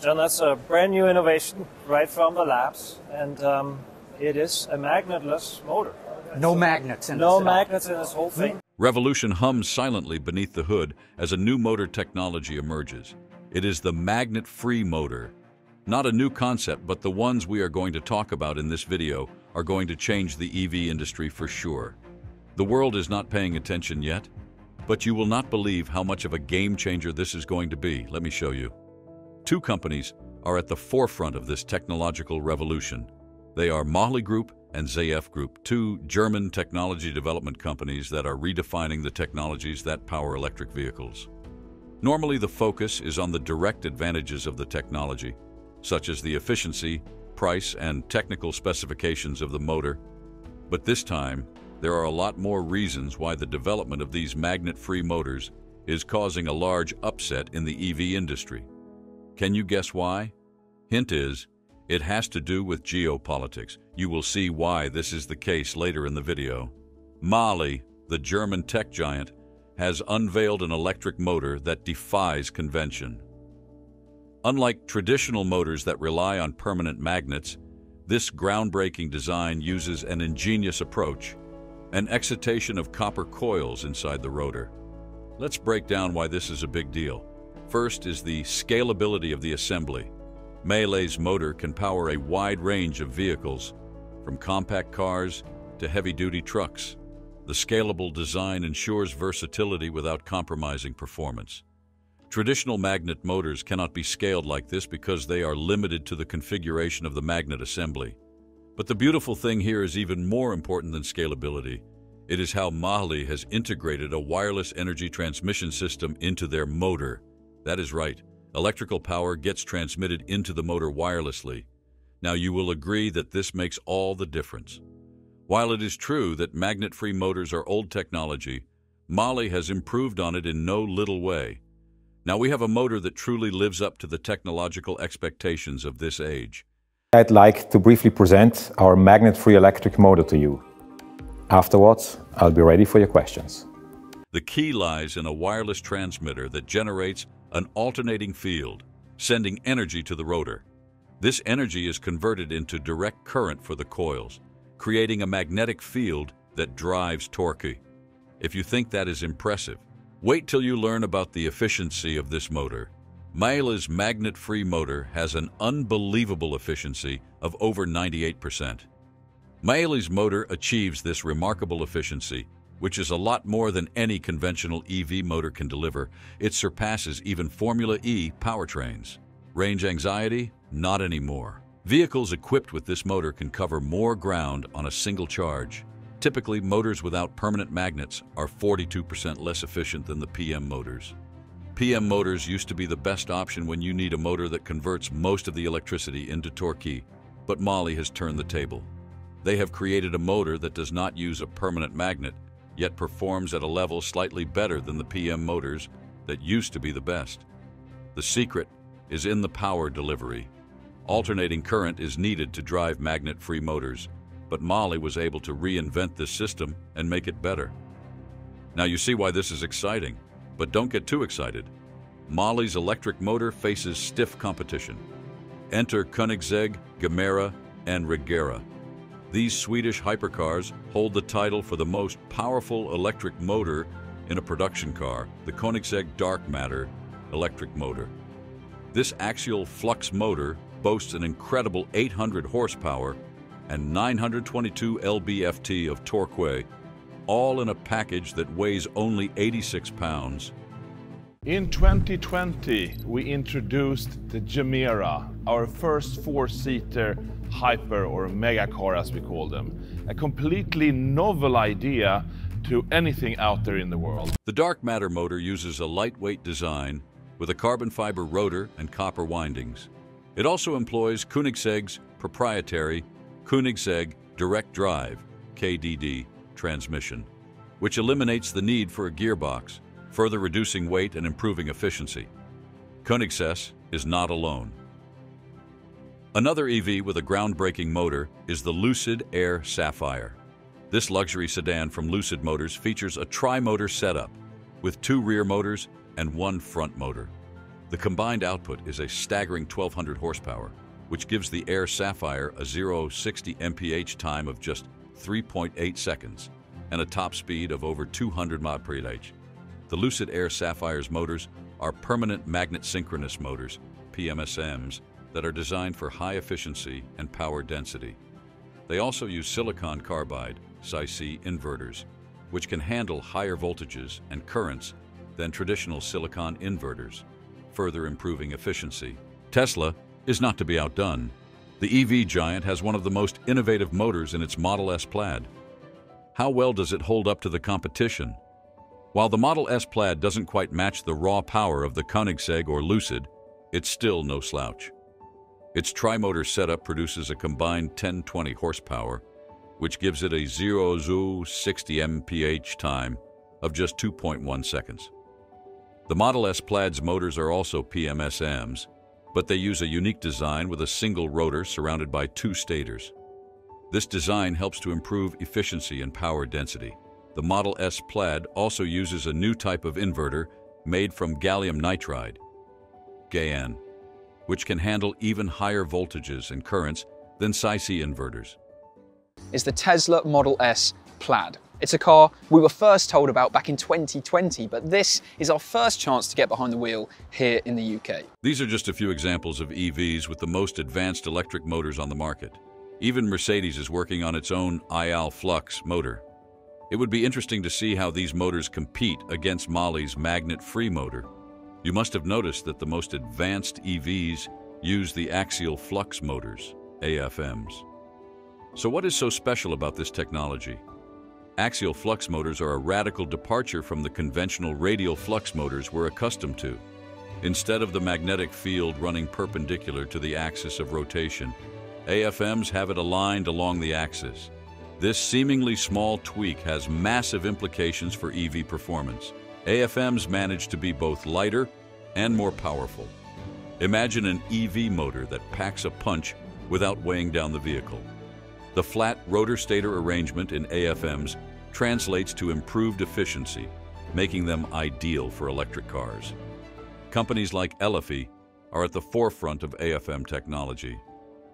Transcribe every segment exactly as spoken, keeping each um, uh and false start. John, that's a brand new innovation right from the labs, and um, it is a magnetless motor. No magnets in this. No magnets in this whole thing. Revolution hums silently beneath the hood as a new motor technology emerges. It is the magnet-free motor. Not a new concept, but the ones we are going to talk about in this video are going to change the E V industry for sure. The world is not paying attention yet, but you will not believe how much of a game changer this is going to be. Let me show you. Two companies are at the forefront of this technological revolution. They are MAHLE Group and Z F Group, two German technology development companies that are redefining the technologies that power electric vehicles. Normally, the focus is on the direct advantages of the technology, such as the efficiency, price, and technical specifications of the motor. But this time, there are a lot more reasons why the development of these magnet-free motors is causing a large upset in the E V industry. Can you guess why? Hint is, it has to do with geopolitics. You will see why this is the case later in the video. MAHLE, the German tech giant, has unveiled an electric motor that defies convention. Unlike traditional motors that rely on permanent magnets, this groundbreaking design uses an ingenious approach, an excitation of copper coils inside the rotor. Let's break down why this is a big deal. First is the scalability of the assembly. MAHLE's motor can power a wide range of vehicles, from compact cars to heavy-duty trucks. The scalable design ensures versatility without compromising performance. Traditional magnet motors cannot be scaled like this because they are limited to the configuration of the magnet assembly. But the beautiful thing here is even more important than scalability. It is how MAHLE has integrated a wireless energy transmission system into their motor. That is right. Electrical power gets transmitted into the motor wirelessly. Now you will agree that this makes all the difference. While it is true that magnet-free motors are old technology, MAHLE has improved on it in no little way. Now we have a motor that truly lives up to the technological expectations of this age. I'd like to briefly present our magnet-free electric motor to you. Afterwards, I'll be ready for your questions. The key lies in a wireless transmitter that generates an alternating field, sending energy to the rotor. This energy is converted into direct current for the coils, creating a magnetic field that drives torque. If you think that is impressive, wait till you learn about the efficiency of this motor. MAHLE's magnet-free motor has an unbelievable efficiency of over ninety-eight percent. MAHLE's motor achieves this remarkable efficiency, which is a lot more than any conventional E V motor can deliver. It surpasses even Formula E powertrains. Range anxiety? Not anymore. Vehicles equipped with this motor can cover more ground on a single charge. Typically, motors without permanent magnets are forty-two percent less efficient than the P M motors. P M motors used to be the best option when you need a motor that converts most of the electricity into torque, but MAHLE has turned the table. They have created a motor that does not use a permanent magnet, yet performs at a level slightly better than the P M motors that used to be the best. The secret is in the power delivery. Alternating current is needed to drive magnet-free motors, but MAHLE was able to reinvent this system and make it better. Now you see why this is exciting, but don't get too excited. MAHLE's electric motor faces stiff competition. Enter Koenigsegg, Gamera, and Regera. These Swedish hypercars hold the title for the most powerful electric motor in a production car, the Koenigsegg Dark Matter electric motor. This axial flux motor boasts an incredible eight hundred horsepower and nine hundred twenty-two pound-feet of torque, all in a package that weighs only eighty-six pounds. In twenty twenty, we introduced the Gamera, our first four-seater hyper or mega car, as we call them. A completely novel idea to anything out there in the world. The Dark Matter motor uses a lightweight design with a carbon fiber rotor and copper windings. It also employs Koenigsegg's proprietary Koenigsegg Direct Drive (K D D) transmission, which eliminates the need for a gearbox, further reducing weight and improving efficiency. Koenigsegg is not alone. Another E V with a groundbreaking motor is the Lucid Air Sapphire. This luxury sedan from Lucid Motors features a tri-motor setup with two rear motors and one front motor. The combined output is a staggering twelve hundred horsepower, which gives the Air Sapphire a zero to sixty M P H time of just three point eight seconds and a top speed of over two hundred miles per hour. The Lucid Air Sapphire's motors are permanent magnet synchronous motors, P M S Ms, that are designed for high efficiency and power density. They also use silicon carbide, S I C inverters, which can handle higher voltages and currents than traditional silicon inverters, further improving efficiency. Tesla is not to be outdone. The E V giant has one of the most innovative motors in its Model S Plaid. How well does it hold up to the competition? While the Model S Plaid doesn't quite match the raw power of the Koenigsegg or Lucid, it's still no slouch. Its tri-motor setup produces a combined ten to twenty horsepower, which gives it a zero to sixty M P H time of just two point one seconds. The Model S Plaid's motors are also P M S Ms, but they use a unique design with a single rotor surrounded by two stators. This design helps to improve efficiency and power density. The Model S Plaid also uses a new type of inverter made from gallium nitride, GaN, which can handle even higher voltages and currents than S I C inverters. It's the Tesla Model S Plaid. It's a car we were first told about back in twenty twenty, but this is our first chance to get behind the wheel here in the U K. These are just a few examples of E Vs with the most advanced electric motors on the market. Even Mercedes is working on its own I two flux motor. It would be interesting to see how these motors compete against MAHLE's magnet-free motor. You must have noticed that the most advanced E Vs use the axial flux motors, A F Ms. So what is so special about this technology? Axial flux motors are a radical departure from the conventional radial flux motors we're accustomed to. Instead of the magnetic field running perpendicular to the axis of rotation, A F Ms have it aligned along the axis. This seemingly small tweak has massive implications for E V performance. A F Ms manage to be both lighter and more powerful. Imagine an E V motor that packs a punch without weighing down the vehicle. The flat rotor stator arrangement in A F Ms translates to improved efficiency, making them ideal for electric cars. Companies like Elifi are at the forefront of A F M technology.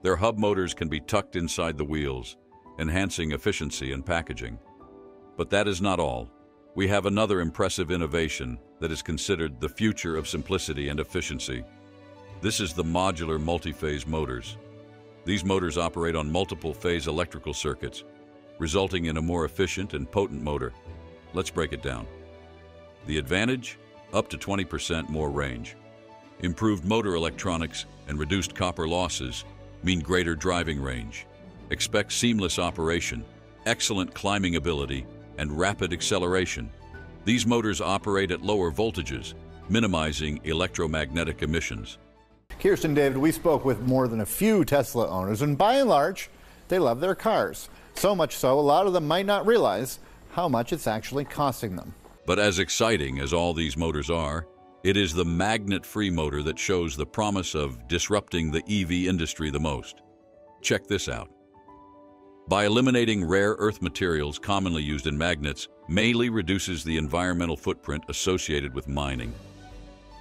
Their hub motors can be tucked inside the wheels, enhancing efficiency and packaging. But that is not all. We have another impressive innovation that is considered the future of simplicity and efficiency. This is the modular multi-phase motors. These motors operate on multiple phase electrical circuits, resulting in a more efficient and potent motor. Let's break it down. The advantage? Up to twenty percent more range. Improved motor electronics and reduced copper losses mean greater driving range. Expect seamless operation, excellent climbing ability, and rapid acceleration. These motors operate at lower voltages, minimizing electromagnetic emissions. Kirsten, David, we spoke with more than a few Tesla owners, and by and large, they love their cars. So much so, a lot of them might not realize how much it's actually costing them. But as exciting as all these motors are, it is the magnet-free motor that shows the promise of disrupting the E V industry the most. Check this out. By eliminating rare earth materials commonly used in magnets, MAHLE reduces the environmental footprint associated with mining.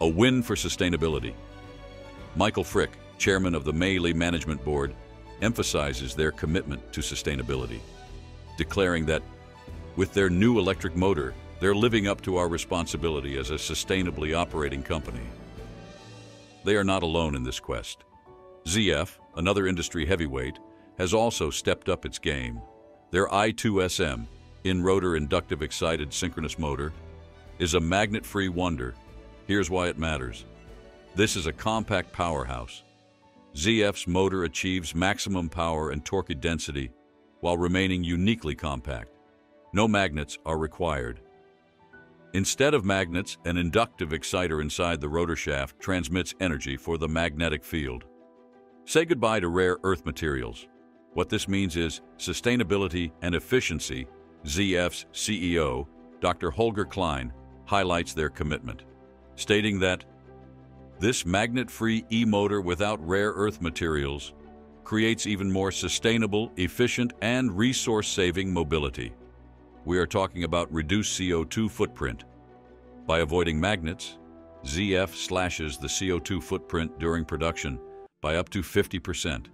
A win for sustainability. Michael Frick, chairman of the MAHLE Management Board, emphasizes their commitment to sustainability, declaring that, with their new electric motor, they're living up to our responsibility as a sustainably operating company. They are not alone in this quest. Z F, another industry heavyweight, has also stepped up its game. Their I two S M, in-rotor inductive excited synchronous motor, is a magnet-free wonder. Here's why it matters. This is a compact powerhouse. Z F's motor achieves maximum power and torque density while remaining uniquely compact. No magnets are required. Instead of magnets, an inductive exciter inside the rotor shaft transmits energy for the magnetic field. Say goodbye to rare earth materials. What this means is sustainability and efficiency. Z F's C E O, Doctor Holger Klein, highlights their commitment, stating that this magnet-free e-motor without rare earth materials creates even more sustainable, efficient, and resource-saving mobility. We are talking about reduced C O two footprint. By avoiding magnets, Z F slashes the C O two footprint during production by up to fifty percent,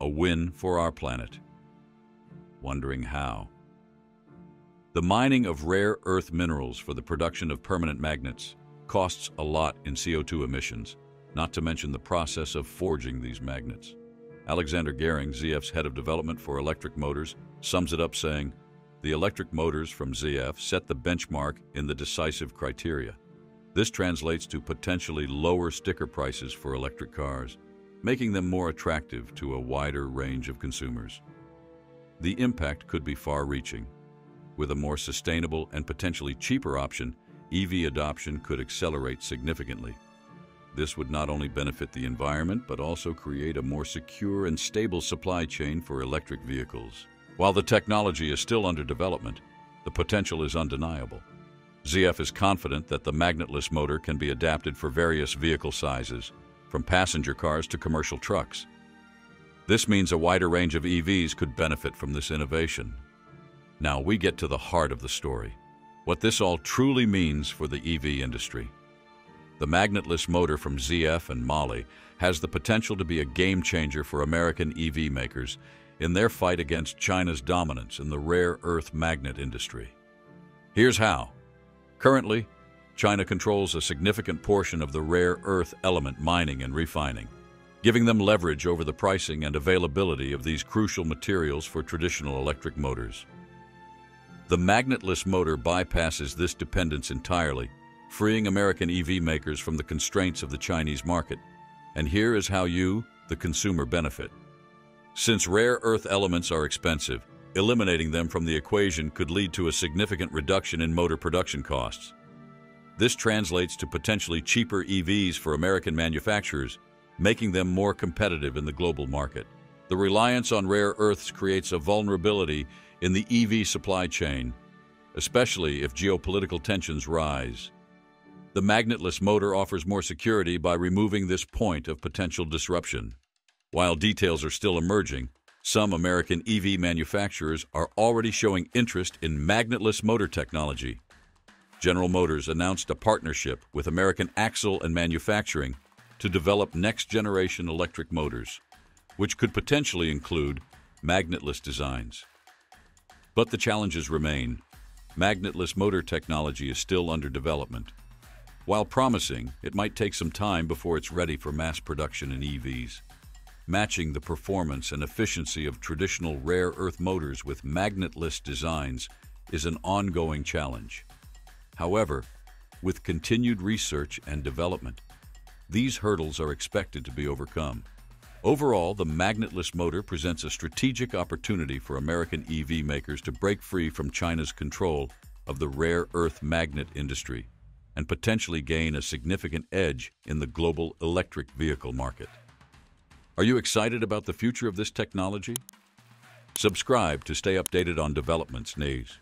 a win for our planet. Wondering how? The mining of rare earth minerals for the production of permanent magnets costs a lot in C O two emissions, not to mention the process of forging these magnets. Alexander Gehring, Z F's head of development for electric motors, sums it up saying, "The electric motors from Z F set the benchmark in the decisive criteria. This translates to potentially lower sticker prices for electric cars, making them more attractive to a wider range of consumers." The impact could be far-reaching. With a more sustainable and potentially cheaper option, E V adoption could accelerate significantly. This would not only benefit the environment, but also create a more secure and stable supply chain for electric vehicles. While the technology is still under development, the potential is undeniable. Z F is confident that the magnetless motor can be adapted for various vehicle sizes, from passenger cars to commercial trucks. This means a wider range of E Vs could benefit from this innovation. Now we get to the heart of the story, what this all truly means for the E V industry. The magnetless motor from Z F and MAHLE has the potential to be a game-changer for American E V makers in their fight against China's dominance in the rare earth magnet industry. Here's how. Currently, China controls a significant portion of the rare earth element mining and refining, giving them leverage over the pricing and availability of these crucial materials for traditional electric motors. The magnetless motor bypasses this dependence entirely, freeing American E V makers from the constraints of the Chinese market. And here is how you, the consumer, benefit. Since rare earth elements are expensive, eliminating them from the equation could lead to a significant reduction in motor production costs. This translates to potentially cheaper E Vs for American manufacturers, making them more competitive in the global market. The reliance on rare earths creates a vulnerability in the E V supply chain, especially if geopolitical tensions rise. The magnetless motor offers more security by removing this point of potential disruption. While details are still emerging, some American E V manufacturers are already showing interest in magnetless motor technology. General Motors announced a partnership with American Axle and Manufacturing to develop next-generation electric motors, which could potentially include magnetless designs. But the challenges remain. Magnetless motor technology is still under development. While promising, it might take some time before it's ready for mass production in E Vs. Matching the performance and efficiency of traditional rare earth motors with magnetless designs is an ongoing challenge. However, with continued research and development, these hurdles are expected to be overcome. Overall, the magnetless motor presents a strategic opportunity for American E V makers to break free from China's control of the rare earth magnet industry and potentially gain a significant edge in the global electric vehicle market. Are you excited about the future of this technology? Subscribe to stay updated on developments news.